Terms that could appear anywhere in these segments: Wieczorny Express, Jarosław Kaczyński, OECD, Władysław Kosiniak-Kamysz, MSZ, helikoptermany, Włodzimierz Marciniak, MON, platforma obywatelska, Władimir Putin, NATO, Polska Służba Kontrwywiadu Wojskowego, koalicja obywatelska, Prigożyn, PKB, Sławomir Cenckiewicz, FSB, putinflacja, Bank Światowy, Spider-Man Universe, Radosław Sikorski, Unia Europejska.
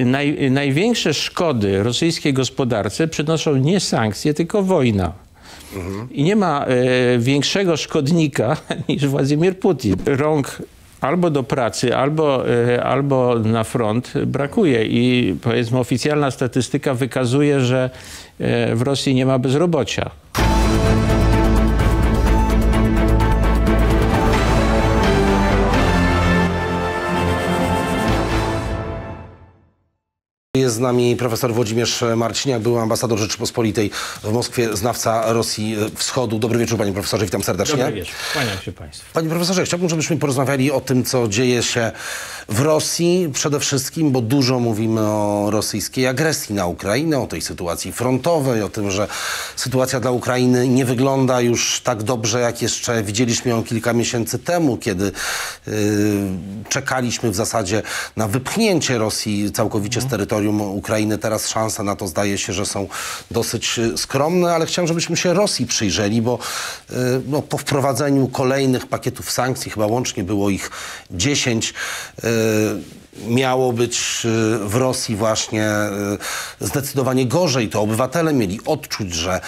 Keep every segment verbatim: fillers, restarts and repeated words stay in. Naj, największe szkody rosyjskiej gospodarce przynoszą nie sankcje, tylko wojna. Mhm. I nie ma e, większego szkodnika niż Władimir Putin. Rąk albo do pracy, albo, e, albo na front brakuje. I powiedzmy oficjalna statystyka wykazuje, że e, w Rosji nie ma bezrobocia. Jest z nami profesor Włodzimierz Marciniak, były ambasador Rzeczypospolitej w Moskwie, znawca Rosji Wschodu. Dobry wieczór, panie profesorze, witam serdecznie. Dobry wieczór, kłaniam się państwu. Panie profesorze, chciałbym, żebyśmy porozmawiali o tym, co dzieje się w Rosji przede wszystkim, bo dużo mówimy o rosyjskiej agresji na Ukrainę, o tej sytuacji frontowej, o tym, że sytuacja dla Ukrainy nie wygląda już tak dobrze, jak jeszcze widzieliśmy ją kilka miesięcy temu, kiedy yy, czekaliśmy w zasadzie na wypchnięcie Rosji całkowicie z terytorium Ukrainy. Teraz szanse na to, zdaje się, że są dosyć skromne, ale chciałem, żebyśmy się Rosji przyjrzeli, bo yy, no, po wprowadzeniu kolejnych pakietów sankcji, chyba łącznie było ich dziesięć, yy, miało być w Rosji właśnie zdecydowanie gorzej. To obywatele mieli odczuć, że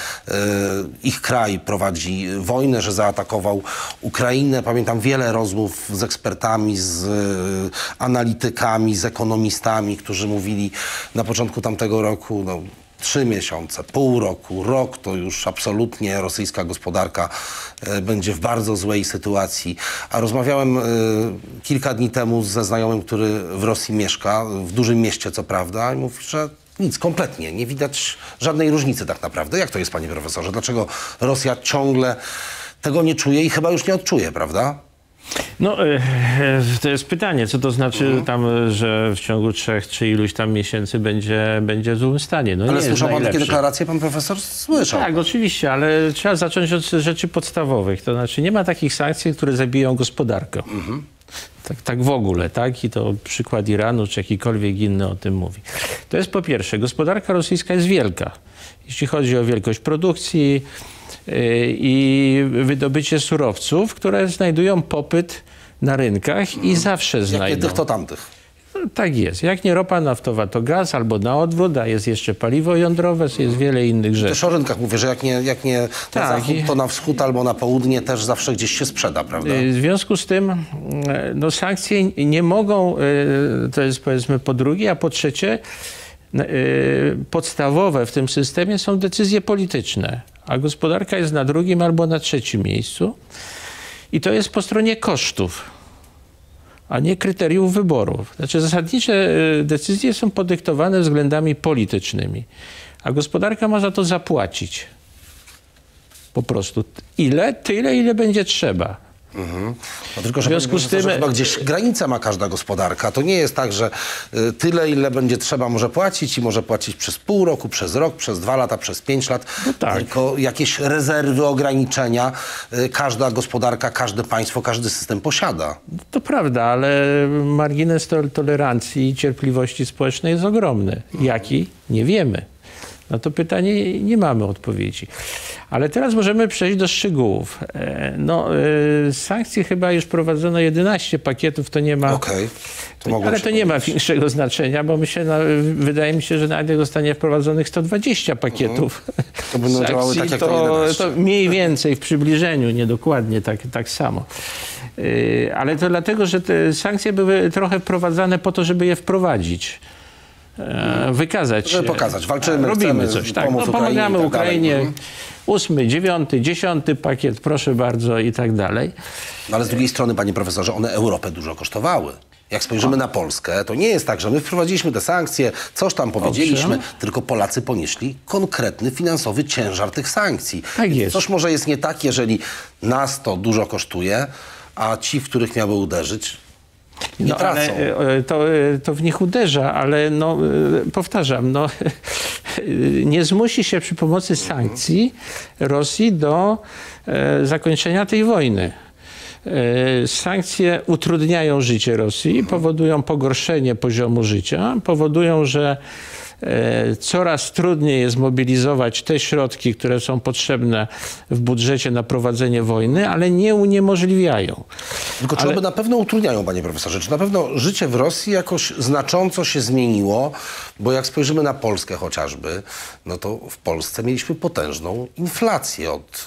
ich kraj prowadzi wojnę, że zaatakował Ukrainę. Pamiętam wiele rozmów z ekspertami, z analitykami, z ekonomistami, którzy mówili na początku tamtego roku, no, trzy miesiące, pół roku, rok, to już absolutnie rosyjska gospodarka będzie w bardzo złej sytuacji. A rozmawiałem kilka dni temu ze znajomym, który w Rosji mieszka, w dużym mieście co prawda, i mówi, że nic, kompletnie, nie widać żadnej różnicy tak naprawdę. Jak to jest, panie profesorze? Dlaczego Rosja ciągle tego nie czuje i chyba już nie odczuje, prawda? No, to jest pytanie, co to znaczy tam, że w ciągu trzech czy iluś tam miesięcy będzie, będzie w złym stanie. No, ale nie słyszał pan takie deklaracje, pan profesor? Słyszał. No tak, oczywiście, ale trzeba zacząć od rzeczy podstawowych. To znaczy nie ma takich sankcji, które zabiją gospodarkę. Mhm. Tak, tak w ogóle, tak? I to przykład Iranu czy jakikolwiek inny o tym mówi. To jest po pierwsze, gospodarka rosyjska jest wielka. Jeśli chodzi o wielkość produkcji i wydobycie surowców, które znajdują popyt na rynkach i zawsze znajdą. Jak nie tych, to tamtych. No, tak jest. Jak nie ropa naftowa, to gaz albo na odwrót, a jest jeszcze paliwo jądrowe, jest wiele innych rzeczy. Też o rynkach mówię, że jak nie, jak nie na tak, zachód, to na wschód albo na południe też zawsze gdzieś się sprzeda, prawda? W związku z tym no, sankcje nie mogą, to jest powiedzmy po drugie, a po trzecie podstawowe w tym systemie są decyzje polityczne, a gospodarka jest na drugim albo na trzecim miejscu i to jest po stronie kosztów, a nie kryteriów wyborów. Znaczy zasadnicze decyzje są podyktowane względami politycznymi, a gospodarka ma za to zapłacić po prostu ile, tyle, ile będzie trzeba. Mhm. No tylko, że w związku z tym chyba gdzieś granica ma każda gospodarka. To nie jest tak, że tyle, ile będzie trzeba, może płacić i może płacić przez pół roku, przez rok, przez dwa lata, przez pięć lat. No tak. Tylko jakieś rezerwy, ograniczenia każda gospodarka, każde państwo, każdy system posiada. To prawda, ale margines tolerancji i cierpliwości społecznej jest ogromny. Jaki? Nie wiemy. Na to pytanie nie mamy odpowiedzi. Ale teraz możemy przejść do szczegółów. No, sankcji chyba już prowadzono jedenaście pakietów, to nie ma... Okej, to ale to nie ma większego znaczenia, bo my się, no, wydaje mi się, że nawet zostanie wprowadzonych sto dwadzieścia pakietów. Mhm. To będą sankcji, działały tak jak to, to, to mniej więcej w przybliżeniu, niedokładnie tak, tak samo. Ale to dlatego, że te sankcje były trochę wprowadzane po to, żeby je wprowadzić. Wykazać się. Pokazać, walczymy, robimy chcemy, coś, tak. No, pomagamy tak Ukrainie. Mhm. Ósmy, dziewiąty, dziesiąty pakiet, proszę bardzo i tak dalej. No ale z drugiej strony, panie profesorze, one Europę dużo kosztowały. Jak spojrzymy o. na Polskę, to nie jest tak, że my wprowadziliśmy te sankcje, coś tam powiedzieliśmy, Owszem. tylko Polacy ponieśli konkretny finansowy ciężar tych sankcji. Tak jest. Coś może jest nie tak, jeżeli nas to dużo kosztuje, a ci, w których miały uderzyć, nie no, ale to, to w nich uderza, ale no, powtarzam, no, nie zmusi się przy pomocy sankcji Rosji do zakończenia tej wojny. Sankcje utrudniają życie Rosji, powodują pogorszenie poziomu życia, powodują, że coraz trudniej jest mobilizować te środki, które są potrzebne w budżecie na prowadzenie wojny, ale nie uniemożliwiają. Tylko czy ale... na pewno utrudniają, panie profesorze? Czy na pewno życie w Rosji jakoś znacząco się zmieniło? Bo jak spojrzymy na Polskę chociażby, no to w Polsce mieliśmy potężną inflację od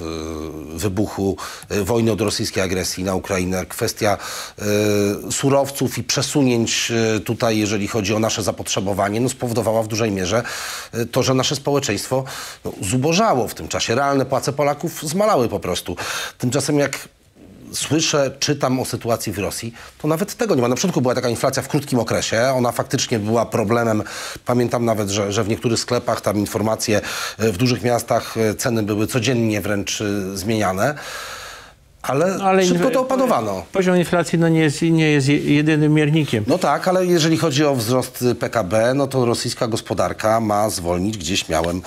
y, wybuchu y, wojny, od rosyjskiej agresji na Ukrainę. Kwestia y, surowców i przesunięć y, tutaj, jeżeli chodzi o nasze zapotrzebowanie, no spowodowała w dużej mierze y, to, że nasze społeczeństwo no, zubożało w tym czasie. Realne płace Polaków zmalały po prostu. Tymczasem jak słyszę, czytam o sytuacji w Rosji, to nawet tego nie ma. Na początku była taka inflacja w krótkim okresie. Ona faktycznie była problemem. Pamiętam nawet, że, że w niektórych sklepach tam informacje w dużych miastach, ceny były codziennie wręcz zmieniane. Ale, ale szybko to opanowano. Poziom inflacji no nie, jest, nie jest jedynym miernikiem. No tak, ale jeżeli chodzi o wzrost P K B, no to rosyjska gospodarka ma zwolnić, gdzieś miałem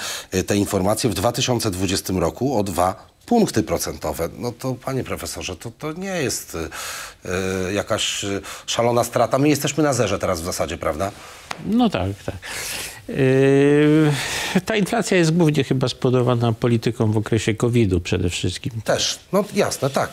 te informacje, w dwa tysiące dwudziestym roku o dwa punkty procentowe. No to, panie profesorze, to, to nie jest y, jakaś szalona strata. My jesteśmy na zerze teraz w zasadzie, prawda? No tak, tak. Yy, ta inflacja jest głównie chyba spowodowana polityką w okresie kowida przede wszystkim. Też, no jasne, tak.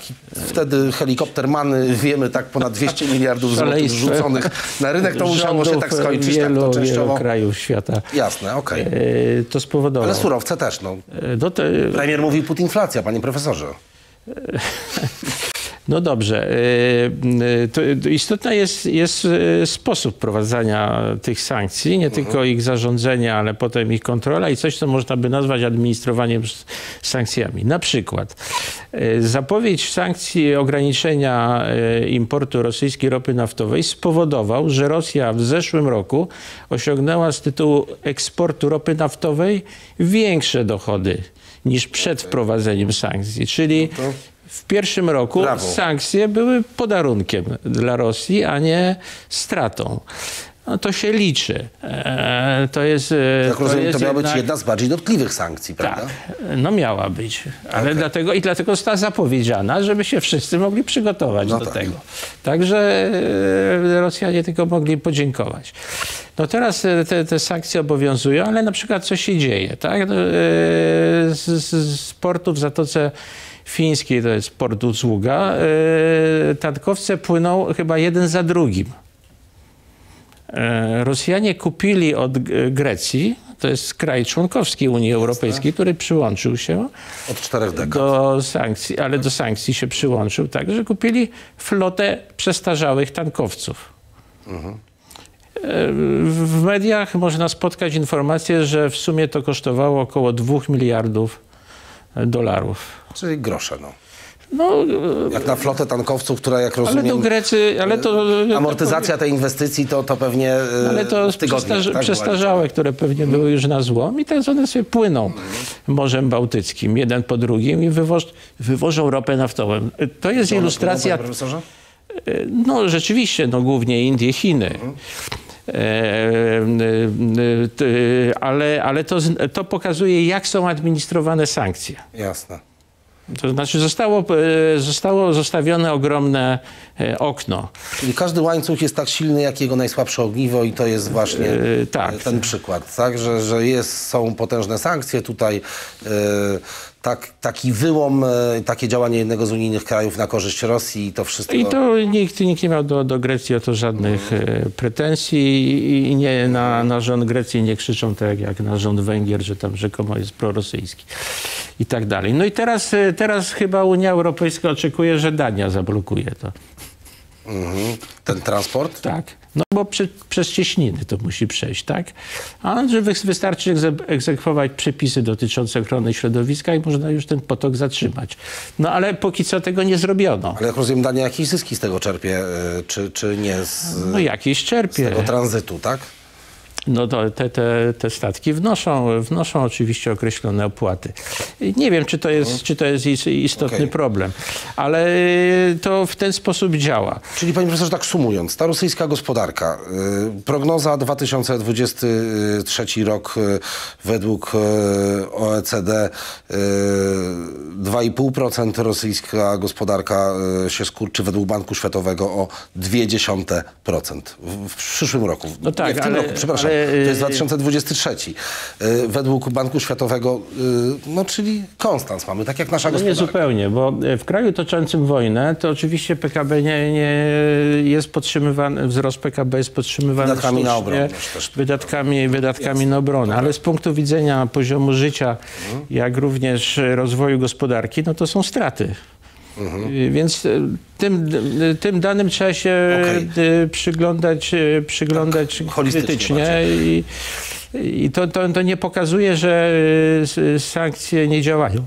Wtedy helikoptermany, wiemy, tak ponad dwieście miliardów złotych rzuconych na rynek, to musiało się tak skończyć. Wielu, tak, to częściowo... wielu krajów świata. Jasne, okej. Okay. Yy, to spowodowało. Ale surowce też, no. Yy, te... Premier mówił putinflacja, panie profesorze. Yy. No dobrze. Istotny jest, jest sposób prowadzenia tych sankcji, nie tylko ich zarządzenia, ale potem ich kontrola i coś, co można by nazwać administrowaniem sankcjami. Na przykład zapowiedź sankcji ograniczenia importu rosyjskiej ropy naftowej spowodował, że Rosja w zeszłym roku osiągnęła z tytułu eksportu ropy naftowej większe dochody niż przed wprowadzeniem sankcji, czyli w pierwszym roku Brawo. sankcje były podarunkiem dla Rosji, a nie stratą. No to się liczy. E, to jest, Jak to rozumiem, jest to miała jednak... być jedna z bardziej dotkliwych sankcji, prawda? Tak, no miała być. Ale okay. dlatego, i dlatego została zapowiedziana, żeby się wszyscy mogli przygotować no do tak. tego. Także e, Rosjanie tylko mogli podziękować. No teraz te, te sankcje obowiązują, ale na przykład co się dzieje? Tak? E, z, z portu w Zatoce Fińskiej, to jest port usługa, e, tankowce płyną chyba jeden za drugim. Rosjanie kupili od Grecji, to jest kraj członkowski Unii Europejskiej, który przyłączył się od czterech dekad do sankcji, ale do sankcji się przyłączył, tak, że kupili flotę przestarzałych tankowców. Mhm. W mediach można spotkać informację, że w sumie to kosztowało około dwóch miliardów dolarów. Czyli grosze, no. No, jak na flotę tankowców, która, jak rozumiem, ale to Grecy, ale to, amortyzacja tej inwestycji to, to pewnie ale to tygodnie, tak? Przestarzałe, które pewnie hmm. były już na złom i teraz one sobie płyną Morzem Bałtyckim, jeden po drugim i wywoż, wywożą ropę naftową. To jest to ilustracja... Płyną, profesorze? No rzeczywiście, no głównie Indie, Chiny. Hmm. E, ale ale to, to pokazuje, jak są administrowane sankcje. Jasne. To znaczy zostało, zostało zostawione ogromne okno. Czyli każdy łańcuch jest tak silny, jak jego najsłabsze ogniwo i to jest właśnie yy, tak. ten przykład. Tak? Że, że jest, są potężne sankcje tutaj. Yy, Tak, taki wyłom, takie działanie jednego z unijnych krajów na korzyść Rosji i to wszystko. I to nikt, nikt nie miał do, do Grecji o to żadnych mm. pretensji i nie, na, na rząd Grecji nie krzyczą tak jak na rząd Węgier, że tam rzekomo jest prorosyjski i tak dalej. No i teraz, teraz chyba Unia Europejska oczekuje, że Dania zablokuje to. Mm-hmm. Ten transport? Tak. No bo przy, przez cieśniny to musi przejść, tak? A że wystarczy egzekwować przepisy dotyczące ochrony środowiska i można już ten potok zatrzymać. No ale póki co tego nie zrobiono. Ale jak rozumiem, Dania jakieś zyski z tego czerpie, czy, czy nie z, no jakieś czerpie. z tego tranzytu, tak? No to te, te, te statki wnoszą, wnoszą oczywiście określone opłaty. Nie wiem, czy to jest, no. czy to jest istotny okay. problem, ale to w ten sposób działa. Czyli, panie profesorze, tak sumując, ta rosyjska gospodarka, y, prognoza dwa tysiące dwudziesty trzeci rok y, według y, O E C D y, dwa i pół procent rosyjska gospodarka y, się skurczy według Banku Światowego o zero przecinek dwa procent w, w przyszłym roku. No tak, nie, w tym ale, roku, przepraszam. Ale To jest dwa tysiące dwudziesty trzeci. Według Banku Światowego, no czyli konstans mamy, tak jak nasza no gospodarka. Nie zupełnie, bo w kraju toczącym wojnę to oczywiście P K B nie, nie jest podtrzymywany, wzrost P K B jest podtrzymywany wydatkami na obronę, wydatkami, wydatkami na obronę, ale z punktu widzenia poziomu życia, mhm. jak również rozwoju gospodarki, no to są straty. Mhm. Więc tym, tym danym trzeba się okay. przyglądać, przyglądać tak, krytycznie i, i to, to, to nie pokazuje, że sankcje nie działają.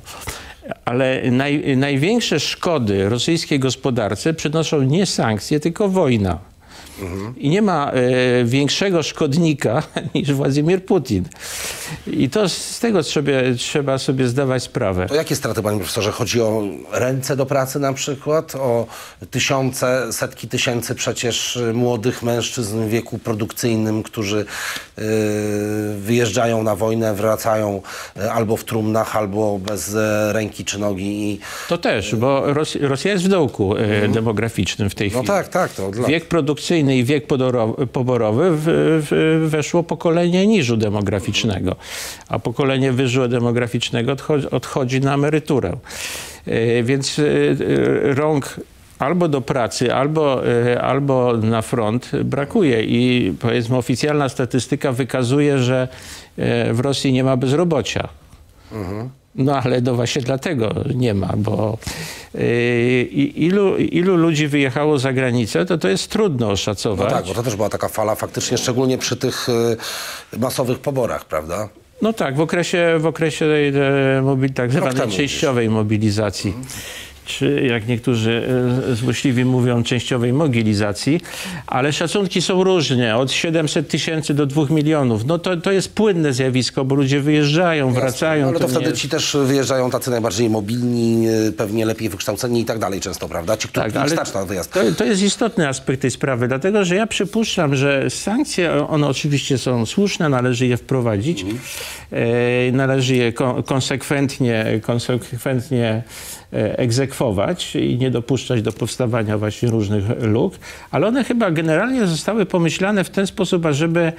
Ale naj, największe szkody rosyjskiej gospodarce przynoszą nie sankcje, tylko wojna. Mhm. I nie ma y, większego szkodnika niż Władimir Putin. I to z tego trzeba, trzeba sobie zdawać sprawę. O jakie straty, panie profesorze? Chodzi o ręce do pracy na przykład? O tysiące, setki tysięcy przecież młodych mężczyzn w wieku produkcyjnym, którzy y, wyjeżdżają na wojnę, wracają y, albo w trumnach, albo bez y, ręki czy nogi. I, to też, y, bo Ros Rosja jest w dołku y, y, demograficznym w tej no chwili. No tak, tak. To dla... Wiek produkcyjny i wiek poborowy w, w, weszło pokolenie niżu demograficznego, a pokolenie wyżu demograficznego odchodzi, odchodzi na emeryturę. Yy, więc yy, rąk albo do pracy, albo, yy, albo na front brakuje i powiedzmy oficjalna statystyka wykazuje, że yy, w Rosji nie ma bezrobocia. Mhm. No ale no właśnie dlatego nie ma, bo yy, ilu, ilu ludzi wyjechało za granicę, to to jest trudno oszacować. No tak, bo to też była taka fala faktycznie, szczególnie przy tych yy, masowych poborach, prawda? No tak, w okresie, w okresie tej, tej tak zwanej częściowej mobilizacji. Mhm. Czy jak niektórzy złośliwi mówią, częściowej mobilizacji, ale szacunki są różne, od siedemset tysięcy do dwóch milionów. No to, to jest płynne zjawisko, bo ludzie wyjeżdżają, Jasne, wracają. Ale to, to wtedy nie... ci też wyjeżdżają tacy najbardziej mobilni, pewnie lepiej wykształceni i tak dalej często, prawda? Ci, którzy tak, wystarczy na wyjazd. To, to jest istotny aspekt tej sprawy, dlatego że ja przypuszczam, że sankcje, one oczywiście są słuszne, należy je wprowadzić, mm. e, należy je ko konsekwentnie, konsekwentnie egzekwować i nie dopuszczać do powstawania właśnie różnych luk, ale one chyba generalnie zostały pomyślane w ten sposób, ażeby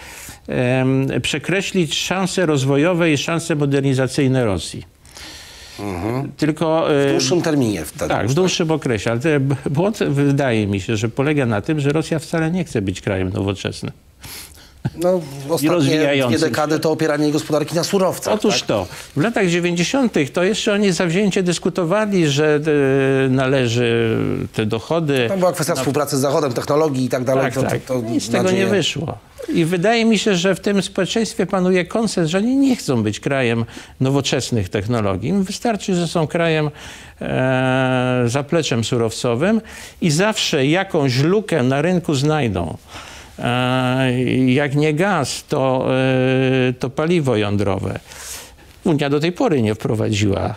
um, przekreślić szanse rozwojowe i szanse modernizacyjne Rosji. Mhm. Tylko, w dłuższym terminie wtedy. Tak, w dłuższym tak? okresie. Ale błąd wydaje mi się, że polega na tym, że Rosja wcale nie chce być krajem nowoczesnym. No, ostatnie dwie dekady to opieranie gospodarki na surowcach. Otóż tak? to. W latach dziewięćdziesiątych to jeszcze oni zawzięcie dyskutowali, że y, należy te dochody... Tam była kwestia na... współpracy z Zachodem, technologii i tak dalej. Tak, to, tak. To, to nic z tego nie wyszło. I wydaje mi się, że w tym społeczeństwie panuje konsens, że oni nie chcą być krajem nowoczesnych technologii. Im wystarczy, że są krajem e, zapleczem surowcowym i zawsze jakąś lukę na rynku znajdą. Jak nie gaz, to, to paliwo jądrowe. Unia do tej pory nie wprowadziła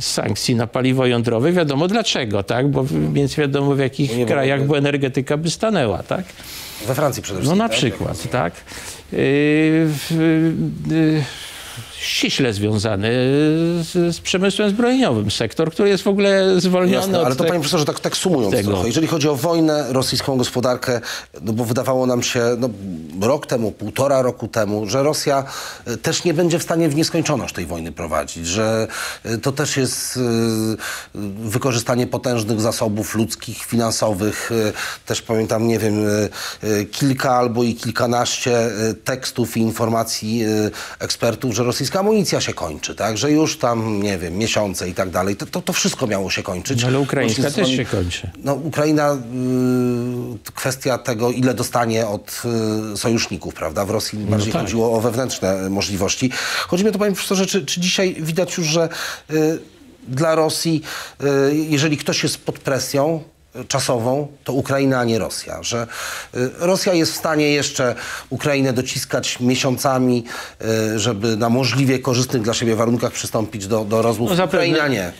sankcji na paliwo jądrowe. Wiadomo dlaczego, tak? Bo więc wiadomo w jakich nie krajach by energetyka by stanęła, tak? We Francji przede wszystkim. No na tak? przykład, tak? Yy, yy, yy. ściśle związany z, z przemysłem zbrojeniowym. Sektor, który jest w ogóle zwolniony Jasne, od ale to panie profesorze, tak, tak sumując tego. trochę, jeżeli chodzi o wojnę, rosyjską gospodarkę, no bo wydawało nam się no, rok temu, półtora roku temu, że Rosja też nie będzie w stanie w nieskończoność tej wojny prowadzić, że to też jest wykorzystanie potężnych zasobów ludzkich, finansowych. Też pamiętam, nie wiem, kilka albo i kilkanaście tekstów i informacji ekspertów, że rosyjska amunicja się kończy, tak? Że już tam, nie wiem, miesiące i tak dalej. To, to, to wszystko miało się kończyć. No, ale ukraińska też swoim... się kończy. No, Ukraina, y, kwestia tego, ile dostanie od y, sojuszników, prawda? W Rosji no bardziej tak. chodziło o wewnętrzne możliwości. Chodzi mi o to, panie profesorze, czy, czy dzisiaj widać już, że y, dla Rosji, y, jeżeli ktoś jest pod presją czasową, to Ukraina, a nie Rosja. Że Rosja jest w stanie jeszcze Ukrainę dociskać miesiącami, żeby na możliwie korzystnych dla siebie warunkach przystąpić do, do rozmów. No zapewne, Ukraina nie.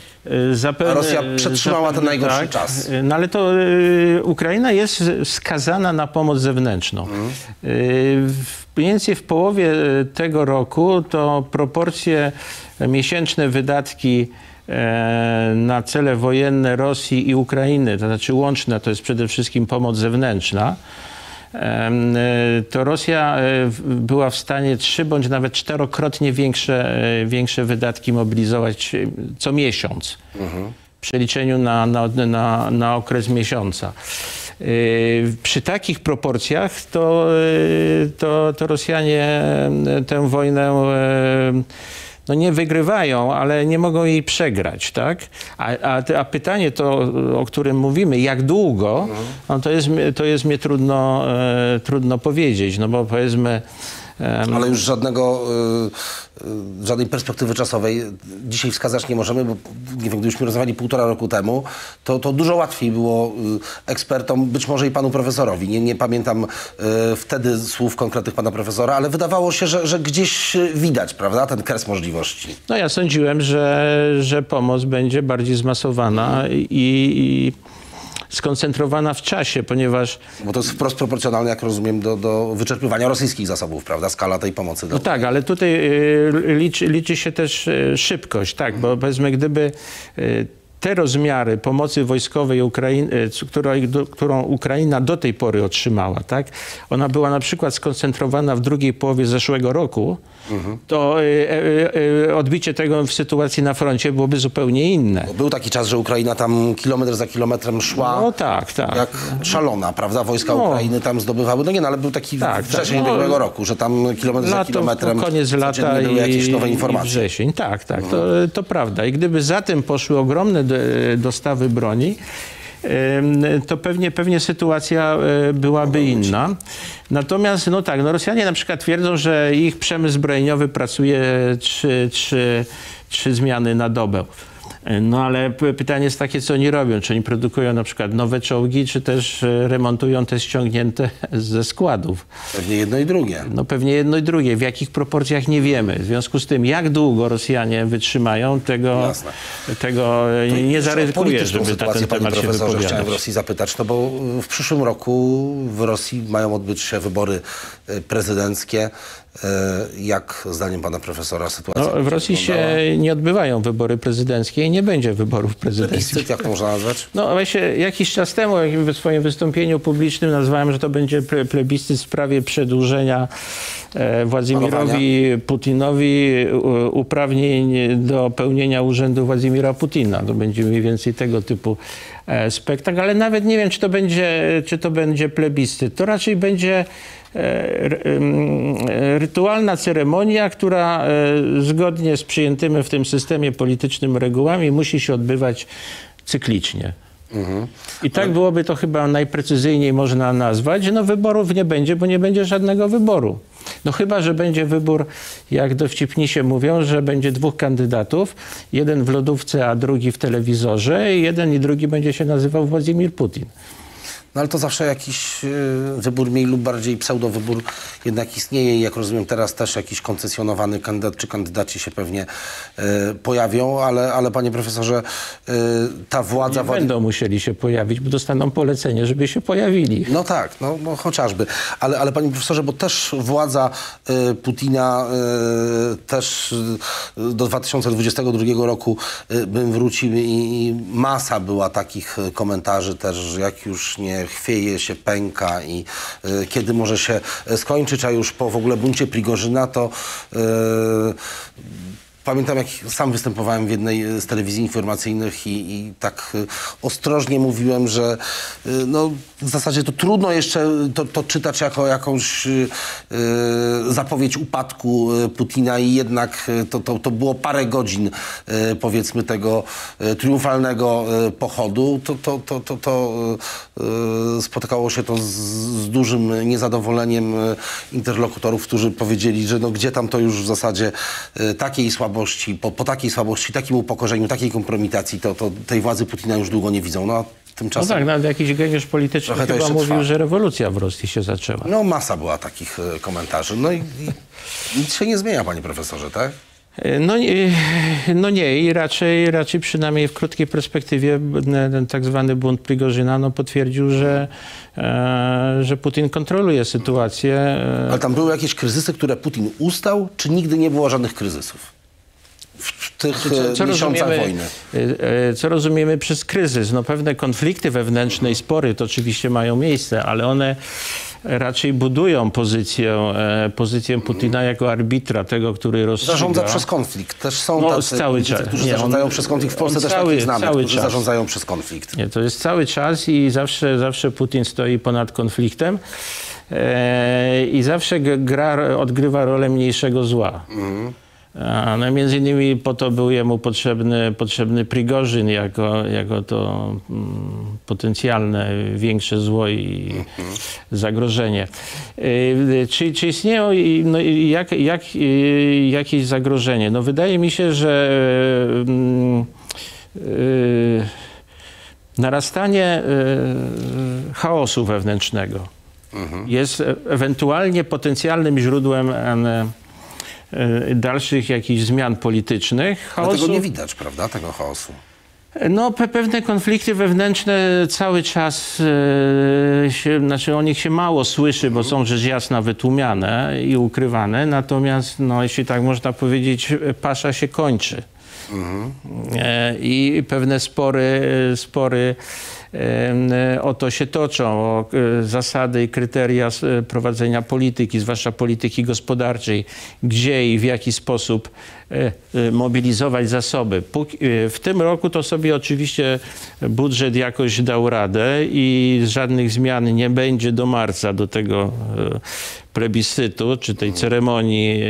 Zapewne, a Rosja przetrzymała zapewne, ten najgorszy tak. czas. No ale to y, Ukraina jest skazana na pomoc zewnętrzną. Hmm. Y, w, mniej więcej w połowie tego roku to proporcje miesięczne wydatki na cele wojenne Rosji i Ukrainy, to znaczy łączna to jest przede wszystkim pomoc zewnętrzna, to Rosja była w stanie trzy bądź nawet czterokrotnie większe, większe wydatki mobilizować co miesiąc. Mhm. W przeliczeniu na, na, na, na okres miesiąca. Yy, przy takich proporcjach to, yy, to, to Rosjanie tę wojnę yy, no nie wygrywają, ale nie mogą jej przegrać, tak? A, a, a pytanie to, o którym mówimy, jak długo, no to jest, to jest mi trudno, yy, trudno powiedzieć, no bo powiedzmy... Ale już żadnego, żadnej perspektywy czasowej dzisiaj wskazać nie możemy, bo nie wiem, gdybyśmy rozmawiali półtora roku temu, to, to dużo łatwiej było ekspertom, być może i panu profesorowi. Nie, nie pamiętam wtedy słów konkretnych pana profesora, ale wydawało się, że, że gdzieś widać, prawda, ten kres możliwości. No ja sądziłem, że, że pomoc będzie bardziej zmasowana i... i... skoncentrowana w czasie, ponieważ... Bo to jest wprost proporcjonalne, jak rozumiem, do, do wyczerpywania rosyjskich zasobów, prawda? Skala tej pomocy. No tak, ale tutaj y, liczy, liczy się też y, szybkość, tak, mm. bo powiedzmy, gdyby y, te rozmiary pomocy wojskowej, Ukrainy, y, która, do, którą Ukraina do tej pory otrzymała, tak? Ona była na przykład skoncentrowana w drugiej połowie zeszłego roku, mm-hmm. to y, y, y, odbicie tego w sytuacji na froncie byłoby zupełnie inne. Był taki czas, że Ukraina tam kilometr za kilometrem szła. No tak, tak. Jak szalona, prawda? Wojska no. Ukrainy tam zdobywały. No nie, no, ale był taki tak, wrzesień tak, no, ubiegłego roku, że tam kilometr lato, za kilometrem. Koniec lata były jakieś nowe informacje. I wrzesień. Tak, tak. No. To, to prawda. I gdyby za tym poszły ogromne dostawy broni, to pewnie, pewnie sytuacja byłaby inna. Natomiast, no tak, no Rosjanie na przykład twierdzą, że ich przemysł zbrojeniowy pracuje trzy, trzy, trzy zmiany na dobę. No ale pytanie jest takie, co oni robią. Czy oni produkują na przykład nowe czołgi, czy też remontują te ściągnięte ze składów? Pewnie jedno i drugie. No pewnie jedno i drugie. W jakich proporcjach nie wiemy. W związku z tym, jak długo Rosjanie wytrzymają, tego, Jasne. tego nie zaryzykuję, żeby na ten temat się wypowiadać. Chciałem w Rosji zapytać, no bo w przyszłym roku w Rosji mają odbyć się wybory prezydenckie. Jak zdaniem pana profesora sytuacja no, w Rosji wyglądała? Się nie odbywają wybory prezydenckie i nie będzie wyborów prezydenckich. Jak to można nazwać? No właśnie jakiś czas temu w swoim wystąpieniu publicznym nazwałem, że to będzie plebiscyt w sprawie przedłużenia e, Władimirowi Panowania. Putinowi uprawnień do pełnienia urzędu Władimira Putina. To będzie mniej więcej tego typu e, spektakl, ale nawet nie wiem, czy to będzie, czy to będzie plebiscyt. To raczej będzie rytualna ceremonia, która zgodnie z przyjętymi w tym systemie politycznym regułami musi się odbywać cyklicznie. Mhm. I tak byłoby to chyba najprecyzyjniej można nazwać. No wyborów nie będzie, bo nie będzie żadnego wyboru. No chyba, że będzie wybór, jak dowcipni się mówią, że będzie dwóch kandydatów. Jeden w lodówce, a drugi w telewizorze. I jeden i drugi będzie się nazywał Władimir Putin. No ale to zawsze jakiś wybór mniej lub bardziej pseudowybór jednak istnieje i jak rozumiem teraz też jakiś koncesjonowany kandydat czy kandydaci się pewnie y, pojawią, ale, ale panie profesorze, y, ta władza... Nie będą musieli się pojawić, bo dostaną polecenie, żeby się pojawili. No tak, no, no chociażby. Ale, ale panie profesorze, bo też władza y, Putina y, też y, do dwa tysiące dwudziestego drugiego roku y, bym wrócił i, i masa była takich komentarzy też, że jak już nie chwieje się, pęka i y, kiedy może się skończyć, a już po w ogóle buncie Prigożyna, to y, pamiętam, jak sam występowałem w jednej z telewizji informacyjnych i, i tak y, ostrożnie mówiłem, że y, no, w zasadzie to trudno jeszcze to, to czytać jako jakąś y, zapowiedź upadku Putina i jednak to, to, to było parę godzin y, powiedzmy tego y, triumfalnego y, pochodu. To, to, to, to, to y, spotykało się to z, z dużym niezadowoleniem interlokutorów, którzy powiedzieli, że no, gdzie tam to już w zasadzie y, takiej słabości Po, po takiej słabości, takim upokorzeniu, takiej kompromitacji, to, to tej władzy Putina już długo nie widzą. No, tymczasem no tak, nawet jakiś geniusz polityczny chyba mówił, trwa. że rewolucja w Rosji się zaczęła. No masa była takich y, komentarzy. No i, i nic się nie zmienia, panie profesorze, tak? No, no nie i raczej, raczej przynajmniej w krótkiej perspektywie ten tak zwany bunt Prigożyna no, potwierdził, że, e, że Putin kontroluje sytuację. Ale tam były jakieś kryzysy, które Putin ustał, czy nigdy nie było żadnych kryzysów? W tych co, co miesiącach rozumiemy, wojny. Co rozumiemy przez kryzys? No pewne konflikty wewnętrzne i spory to oczywiście mają miejsce, ale one raczej budują pozycję, pozycję Putina jako arbitra, tego, który rozstrzyga. Zarządza przez konflikt. Też są no, tacy cały ludzie, czas. którzy nie, zarządzają on, przez konflikt. W Polsce też cały, takich znamy, cały którzy czas. zarządzają przez konflikt. Nie, to jest cały czas i zawsze, zawsze Putin stoi ponad konfliktem. I zawsze gra odgrywa rolę mniejszego zła. Mm. No, między innymi po to był jemu potrzebny, potrzebny Prigożyn jako, jako to potencjalne większe zło i zagrożenie. Czy, czy istnieją no, jak, jak, jakieś zagrożenie? No, wydaje mi się, że yy, narastanie yy, chaosu wewnętrznego jest ewentualnie potencjalnym źródłem dalszych jakichś zmian politycznych. Chaosu. Tego nie widać, prawda, tego chaosu? No, pe pewne konflikty wewnętrzne cały czas, e, się, znaczy o nich się mało słyszy, bo są rzecz jasna wytłumiane i ukrywane, natomiast, no, jeśli tak można powiedzieć, pasza się kończy. Mhm. E, I pewne spory, spory o to się toczą, o zasady i kryteria prowadzenia polityki, zwłaszcza polityki gospodarczej, gdzie i w jaki sposób mobilizować zasoby. W tym roku to sobie oczywiście budżet jakoś dał radę i żadnych zmian nie będzie do marca, do tego plebiscytu, czy tej ceremonii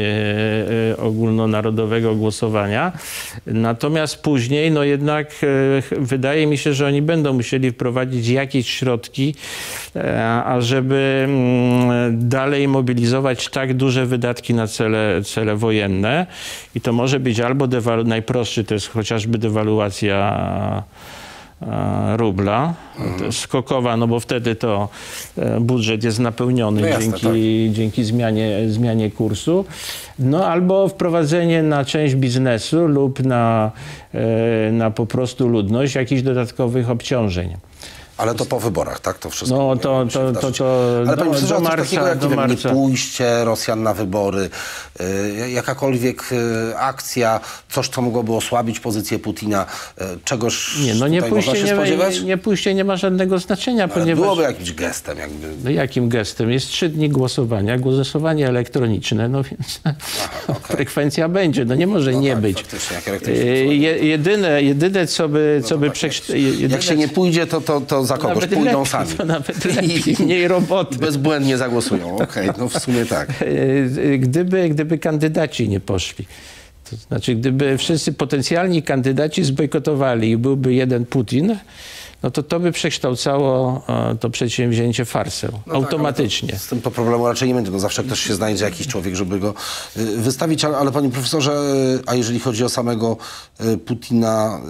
ogólnonarodowego głosowania. Natomiast później, no jednak wydaje mi się, że oni będą musieli wprowadzić jakieś środki, ażeby dalej mobilizować tak duże wydatki na cele, cele wojenne. I to może być albo najprostszy, to jest chociażby dewaluacja rubla, mhm. skokowa, no bo wtedy to budżet jest napełniony no jasne, dzięki, tak. dzięki zmianie, zmianie kursu. No albo wprowadzenie na część biznesu lub na, na po prostu ludność jakichś dodatkowych obciążeń. Ale to po wyborach, tak? To wszystko. No to, to, to, to Ale do, panie do marca, takiego, jak do nie, wiem, marca. nie pójście Rosjan na wybory, yy, jakakolwiek yy, akcja, coś, co mogłoby osłabić pozycję Putina, yy, czegoś nie, no nie pójście, można się nie, spodziewać? Nie, nie pójście nie ma żadnego znaczenia, no, ponieważ... byłoby jakimś gestem. Jakby... No, jakim gestem? Jest trzy dni głosowania, głosowanie elektroniczne, no więc Aha, okay. frekwencja będzie, no nie może no nie tak, być. Yy, jedyne, jedyne, co by... Co no, by tak, przeksz... jedyne... Jak się nie pójdzie, to... to, to za kogoś nawet pójdą lepiej, sami. To nawet lepiej, mniej roboty. Bezbłędnie zagłosują. Okej, okay, no w sumie tak. Gdyby, gdyby kandydaci nie poszli, to znaczy gdyby wszyscy potencjalni kandydaci zbojkotowali i byłby jeden Putin, no to to by przekształcało to przedsięwzięcie w farsę. No automatycznie. Tak, z tym to problemu raczej nie będzie, bo zawsze ktoś się znajdzie, jakiś człowiek, żeby go wystawić. Ale, ale panie profesorze, a jeżeli chodzi o samego Putina,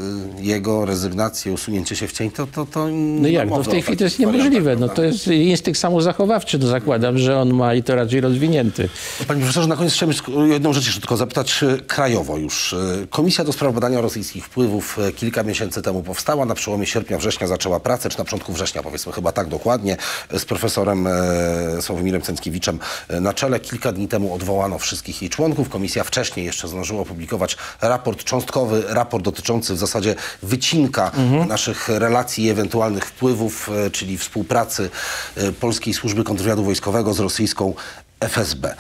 jego rezygnację, usunięcie się w cień, to... to, to no jak, no w tej chwili to jest niemożliwe. No to jest instynkt samozachowawczy, to zakładam, że on ma i to raczej rozwinięty. Panie profesorze, na koniec chciałem jedną rzecz jeszcze tylko zapytać krajowo już. Komisja do spraw badania rosyjskich wpływów kilka miesięcy temu powstała, na przełomie sierpnia, września zaczęła pracę, czy na początku września, powiedzmy chyba tak dokładnie, z profesorem e, Sławomirem Cenckiewiczem na czele. Kilka dni temu odwołano wszystkich jej członków. Komisja wcześniej jeszcze zdążyła opublikować raport cząstkowy, raport dotyczący w zasadzie wycinka mhm. naszych relacji i ewentualnych wpływów, e, czyli współpracy e, Polskiej Służby Kontrwywiadu Wojskowego z rosyjską F S B. E,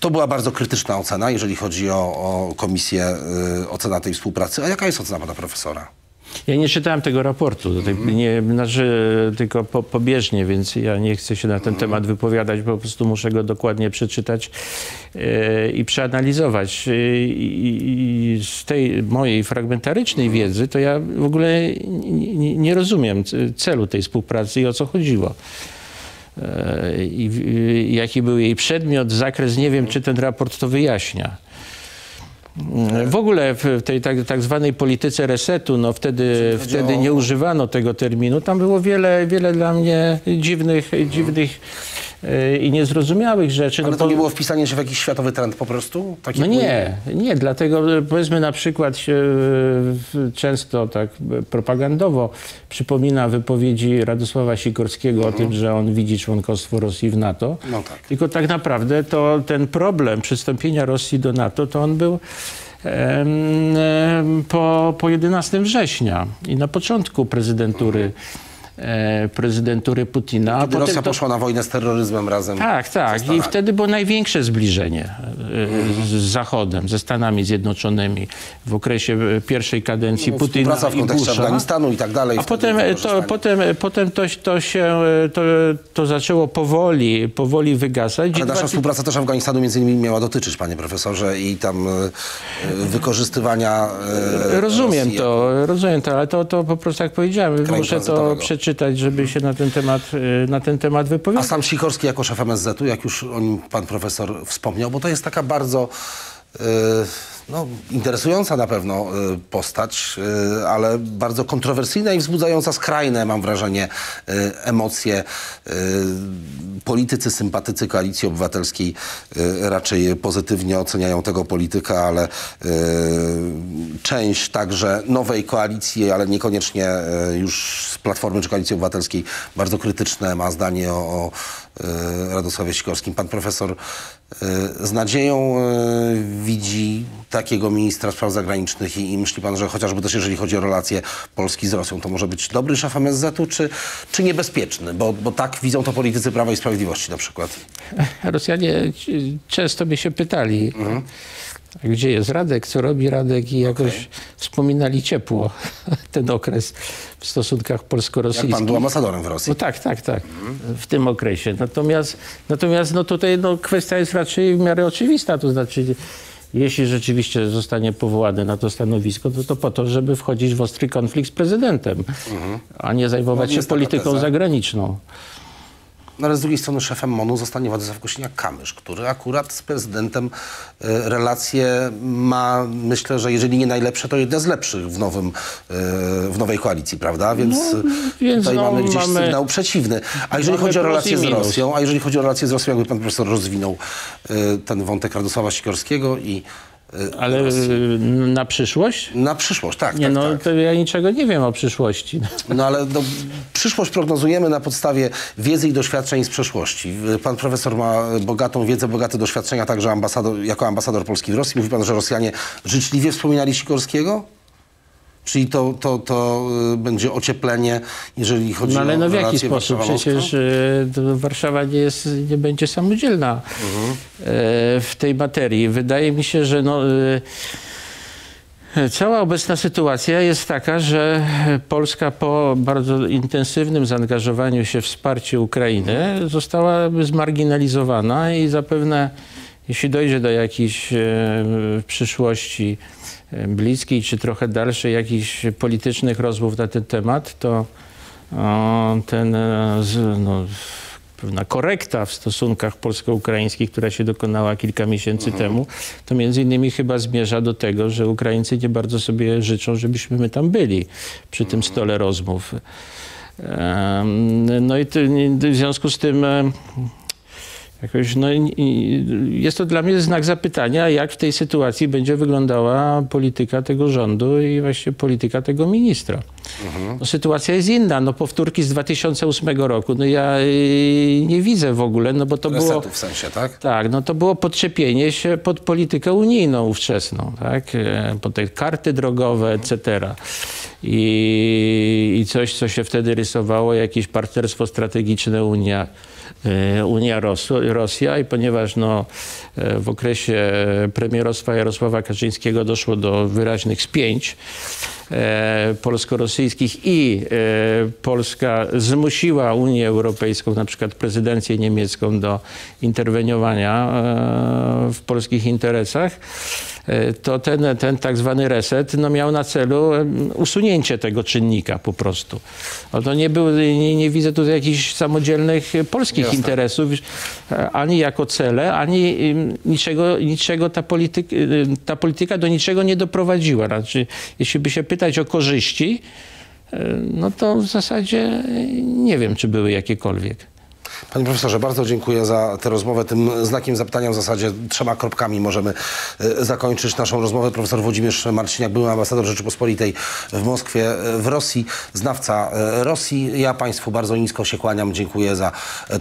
To była bardzo krytyczna ocena, jeżeli chodzi o, o komisję, e, ocena tej współpracy. A jaka jest ocena pana profesora? Ja nie czytałem tego raportu, do tej, nie, znaczy, tylko po, pobieżnie, więc ja nie chcę się na ten temat wypowiadać, po prostu muszę go dokładnie przeczytać yy, i przeanalizować. Yy, i z tej mojej fragmentarycznej wiedzy to ja w ogóle nie, nie rozumiem celu tej współpracy i o co chodziło. Yy, i, jaki był jej przedmiot, zakres, nie wiem, czy ten raport to wyjaśnia. W ogóle w tej tak, tak zwanej polityce resetu, no wtedy, wtedy nie używano tego terminu. Tam było wiele, wiele dla mnie dziwnych, mhm. dziwnych i niezrozumiałych rzeczy. Ale no, to po... nie było wpisanie się w jakiś światowy trend po prostu? Taki no nie, nie. Dlatego powiedzmy na przykład często tak propagandowo przypomina wypowiedzi Radosława Sikorskiego mhm. o tym, że on widzi członkostwo Rosji w NATO. No tak. Tylko tak naprawdę to ten problem przystąpienia Rosji do NATO, to on był po, po jedenastego września i na początku prezydentury e, prezydentury Putina. Kiedy Rosja to... poszła na wojnę z terroryzmem razem. Tak, tak. I wtedy było największe zbliżenie e, z Zachodem, ze Stanami Zjednoczonymi w okresie pierwszej kadencji no, Putina i Busha. W kontekście Afganistanu i tak dalej. A potem to, potem, potem to, to się to, to zaczęło powoli, powoli wygasać. Ale nasza współpraca też Afganistanu między innymi miała dotyczyć, panie profesorze, i tam e, wykorzystywania e, Rozumiem Rosji to, jako... rozumiem to, ale to, to po prostu jak powiedziałem, kraj muszę to przeczytać, żeby się na ten temat, na ten temat wypowiedzieć. A sam Sikorski jako szef M S Z-u, jak już o nim pan profesor wspomniał, bo to jest taka bardzo y, no, interesująca na pewno y, postać, y, ale bardzo kontrowersyjna i wzbudzająca skrajne, mam wrażenie, y, emocje. Y, politycy, sympatycy Koalicji Obywatelskiej y, raczej pozytywnie oceniają tego polityka, ale y, część także nowej koalicji, ale niekoniecznie y, już z Platformy czy Koalicji Obywatelskiej, bardzo krytyczne ma zdanie o, o y, Radosławie Sikorskim. Pan profesor y, z nadzieją y, widzi takiego ministra spraw zagranicznych i, i myśli pan, że chociażby też jeżeli chodzi o relacje Polski z Rosją, to może być dobry szef M S Z-u czy, czy niebezpieczny? Bo, bo tak widzą to politycy Prawa i Sprawiedliwości na przykład. Rosjanie często by się pytali, mhm. gdzie jest Radek, co robi Radek i jakoś okay. wspominali ciepło ten okres w stosunkach polsko-rosyjskich. Jak pan był ambasadorem w Rosji. No tak, tak, tak. Mhm. W tym okresie. Natomiast, natomiast no tutaj no, kwestia jest raczej w miarę oczywista, to znaczy jeśli rzeczywiście zostanie powołany na to stanowisko, to, to po to, żeby wchodzić w ostry konflikt z prezydentem, mhm. a nie zajmować no, się polityką zagraniczną. No ale z drugiej strony szefem M O N-u zostanie Władysław Kosiniak-Kamysz, który akurat z prezydentem y, relacje ma, myślę, że jeżeli nie najlepsze, to jedna z lepszych w, nowym, y, w nowej koalicji, prawda? Więc, no, więc tutaj no, mamy gdzieś mamy, sygnał przeciwny. A jeżeli chodzi o relacje z Rosją, a jeżeli chodzi o relacje z Rosją, jakby pan profesor rozwinął y, ten wątek Radosława Sikorskiego i y, ale Rosji. Na przyszłość? Na przyszłość, tak. Nie, tak, no tak. To ja niczego nie wiem o przyszłości. No ale do, przyszłość prognozujemy na podstawie wiedzy i doświadczeń z przeszłości. Pan profesor ma bogatą wiedzę, bogate doświadczenia także ambasador, jako ambasador Polski w Rosji. Mówi pan, że Rosjanie życzliwie wspominali Sikorskiego? Czyli to, to, to będzie ocieplenie, jeżeli chodzi no, ale o no, w jaki sposób? Przecież y, Warszawa nie, jest, nie będzie samodzielna mhm. y, w tej materii. Wydaje mi się, że no, y, cała obecna sytuacja jest taka, że Polska po bardzo intensywnym zaangażowaniu się w wsparcie Ukrainy została zmarginalizowana i zapewne, jeśli dojdzie do jakiejś e, przyszłości bliskiej czy trochę dalszej jakichś politycznych rozmów na ten temat, to o, ten, no, pewna korekta w stosunkach polsko-ukraińskich, która się dokonała kilka miesięcy mhm. temu, to między innymi chyba zmierza do tego, że Ukraińcy nie bardzo sobie życzą, żebyśmy my tam byli przy mhm. tym stole rozmów. Um, no i to, w związku z tym jakoś, no, jest to dla mnie znak zapytania, jak w tej sytuacji będzie wyglądała polityka tego rządu i właśnie polityka tego ministra. Mhm. No, sytuacja jest inna. No, powtórki z dwa tysiące ósmego roku, no ja y, nie widzę w ogóle, no bo to resetu było... w sensie, tak? Tak, no to było podczepienie się pod politykę unijną ówczesną, tak? Pod te karty drogowe, et cetera. I, i coś, co się wtedy rysowało, jakieś partnerstwo strategiczne Unia. Unia Ros Rosja i ponieważ no, w okresie premierostwa Jarosława Kaczyńskiego doszło do wyraźnych spięć e, polsko-rosyjskich i e, Polska zmusiła Unię Europejską, na przykład prezydencję niemiecką do interweniowania e, w polskich interesach, e, to ten, ten tak zwany reset no, miał na celu usunięcie tego czynnika po prostu. No, to nie, był, nie, nie widzę tutaj jakichś samodzielnych polskich Jasne. interesów, ani jako cele, ani niczego, niczego ta, polityk, ta polityka do niczego nie doprowadziła. Znaczy, jeśli by się pytać o korzyści, no to w zasadzie nie wiem, czy były jakiekolwiek. Panie profesorze, bardzo dziękuję za tę rozmowę. Tym znakiem zapytania w zasadzie trzema kropkami możemy zakończyć naszą rozmowę. Profesor Włodzimierz Marciniak, były ambasador Rzeczypospolitej w Moskwie, w Rosji, znawca Rosji. Ja państwu bardzo nisko się kłaniam. Dziękuję za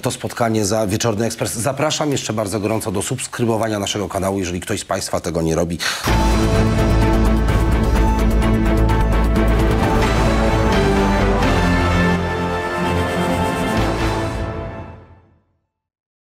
to spotkanie, za Wieczorny Ekspres. Zapraszam jeszcze bardzo gorąco do subskrybowania naszego kanału, jeżeli ktoś z państwa tego nie robi.